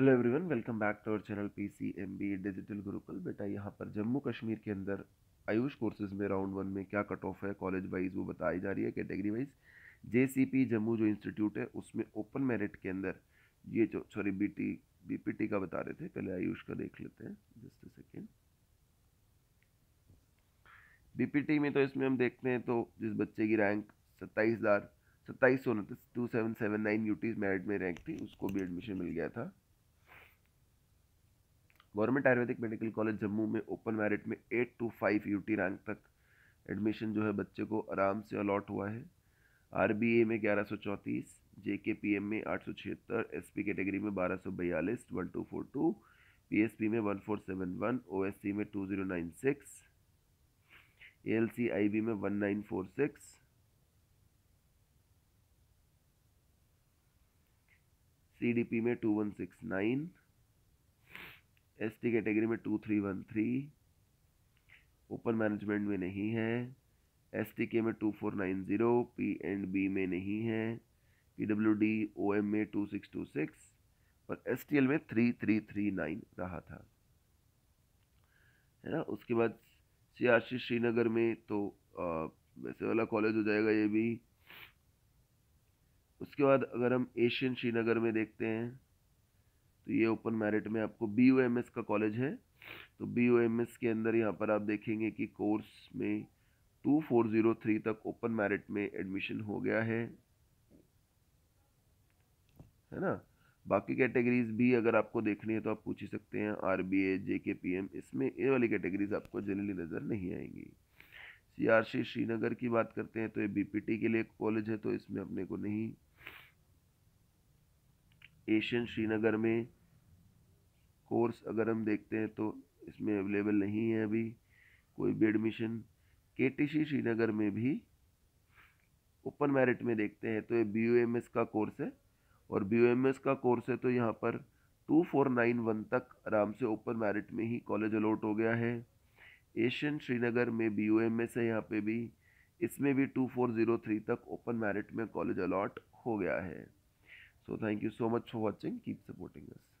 Hello everyone, welcome back to our channel PC MB digital Gurukul. बेटा यहाँ पर जम्मू कश्मीर के अंदर आयुष कोर्सेज में राउंड वन में क्या कट ऑफ है कॉलेज वाइज वो बताई जा रही है, कैटेगरी वाइज। जेसीपी जम्मू जो इंस्टीट्यूट है उसमें ओपन मेरिट के अंदर ये जो बीपीटी का बता रहे थे, पहले आयुष का देख लेते हैं। जस्ट अ सेकेंड, बीपीटी में तो इसमें हम देखते हैं तो जिस बच्चे की रैंक 27,277 यूटी मेरिट में रैंक थी उसको भी एडमिशन मिल गया था। Government Ayurvedic medical college Jammu में ओपन मेरिट में 825 यूटी रैंक तक एडमिशन जो है बच्चे को आराम से अलॉट हुआ है। आरबीए में 1134, जेके पीएम में 876, एसपी कैटेगरी में 1242, 1242, पीएसपी में 1471, ओएससी में 2096, एलसीआईबी में 1946, सीडीपी में 2169, एसटी कैटेगरी में 2313, ओपन मैनेजमेंट में नहीं है, एसटी के में 2490, पी एंड बी में नहीं है, पीडब्ल्यूडी ओएम में 2626 और एसटी एल में 3339 रहा था, है ना। उसके बाद सीआरसी श्रीनगर में तो वैसे वाला कॉलेज हो जाएगा ये भी। उसके बाद अगर हम एशियन श्रीनगर में देखते हैं तो ये ओपन मेरिट में आपको BUMS का कॉलेज है, तो BUMS के अंदर यहाँ पर आप देखेंगे कि कोर्स में 2403 तक ओपन मेरिट में एडमिशन हो गया है ना। बाकी कैटेगरीज भी अगर आपको देखनी है तो आप पूछ ही सकते हैं, RBA, JKPM, इसमें ये वाली कैटेगरीज आपको जनरली नज़र नहीं आएंगी। CRC श्रीनगर की बात करते हैं तो ये BPT के लिए कॉलेज है, तो इसमें अपने को नहीं। एशियन श्रीनगर में कोर्स अगर हम देखते हैं तो इसमें अवेलेबल नहीं है अभी कोई भी एडमिशन। केटीसी श्रीनगर में भी ओपन मेरिट में देखते हैं तो ये BUMS का कोर्स है, और BUMS का कोर्स है तो यहाँ पर 2491 तक आराम से ओपन मेरिट में ही कॉलेज अलॉट हो गया है। एशियन श्रीनगर में BUMS है, यहाँ पे भी इसमें भी 2403 तक ओपन मेरिट में कॉलेज अलॉट हो गया है। So thank you so much for watching. Keep supporting us.